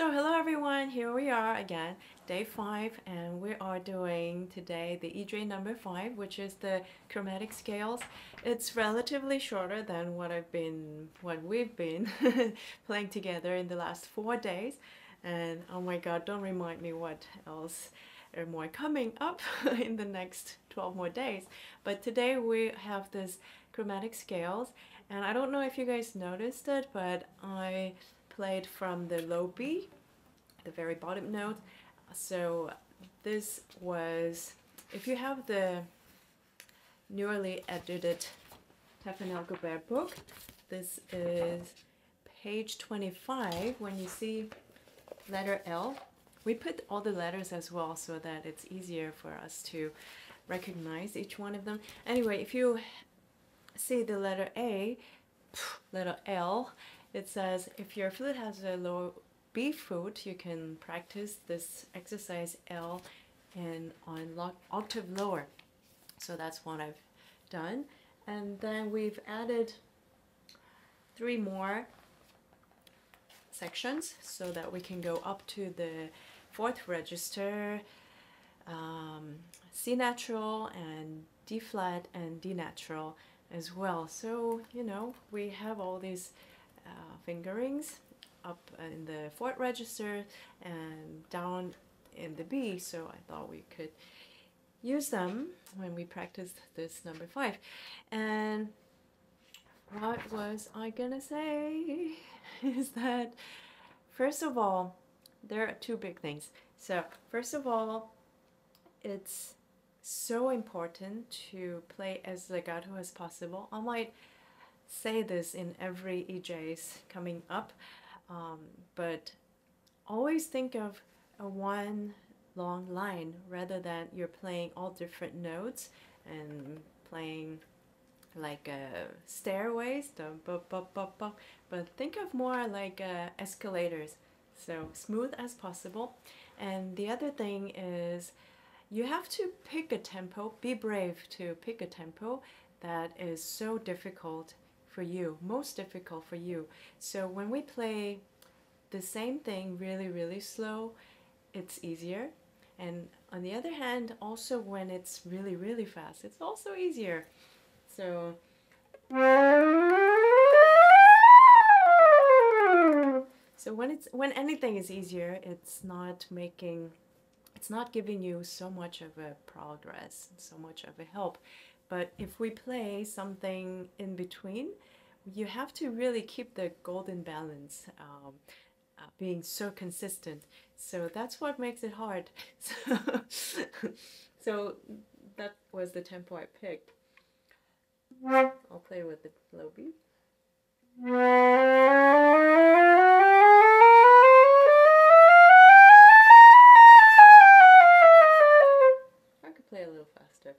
So hello everyone, here we are again, day 5, and we are doing today the EJ number 5, which is the chromatic scales. It's relatively shorter than what we've been playing together in the last 4 days. And oh my god, don't remind me what else are more coming up in the next 12 more days. But today we have this chromatic scales, and I don't know if you guys noticed it, but I played from the low B, the very bottom note. So this was, if you have the newly edited Taffanel Gaubert book, this is page 25. When you see letter L, we put all the letters as well so that it's easier for us to recognize each one of them. Anyway, if you see the letter A, letter L, it says if your flute has a low B foot, you can practice this exercise L and on octave lower. So that's what I've done. And then we've added 3 more sections so that we can go up to the 4th register, C natural and D flat and D natural as well. So, you know, we have all these fingerings up in the 4th register and down in the B, so I thought we could use them when we practiced this number 5. And what was I gonna say is that, first of all, there are 2 big things. So first of all, it's so important to play as legato as possible. I might say this in every EJ's coming up, but always think of a one long line rather than you're playing all different notes and playing like stairways, but think of more like escalators, so smooth as possible. And the other thing is you have to pick a tempo, be brave to pick a tempo that is so difficult for you, most difficult for you. So when we play the same thing really slow, it's easier, and on the other hand also when it's really fast, it's also easier. So when anything is easier, it's not giving you so much of a progress, so much of a help. But if we play something in between, you have to really keep the golden balance, being so consistent. So that's what makes it hard. So that was the tempo I picked. I'll play with the low B. I could play a little faster.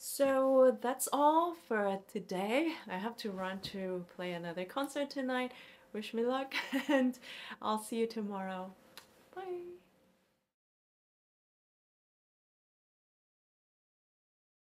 So that's all for today. I have to run to play another concert tonight. Wish me luck, and I'll see you tomorrow. Bye.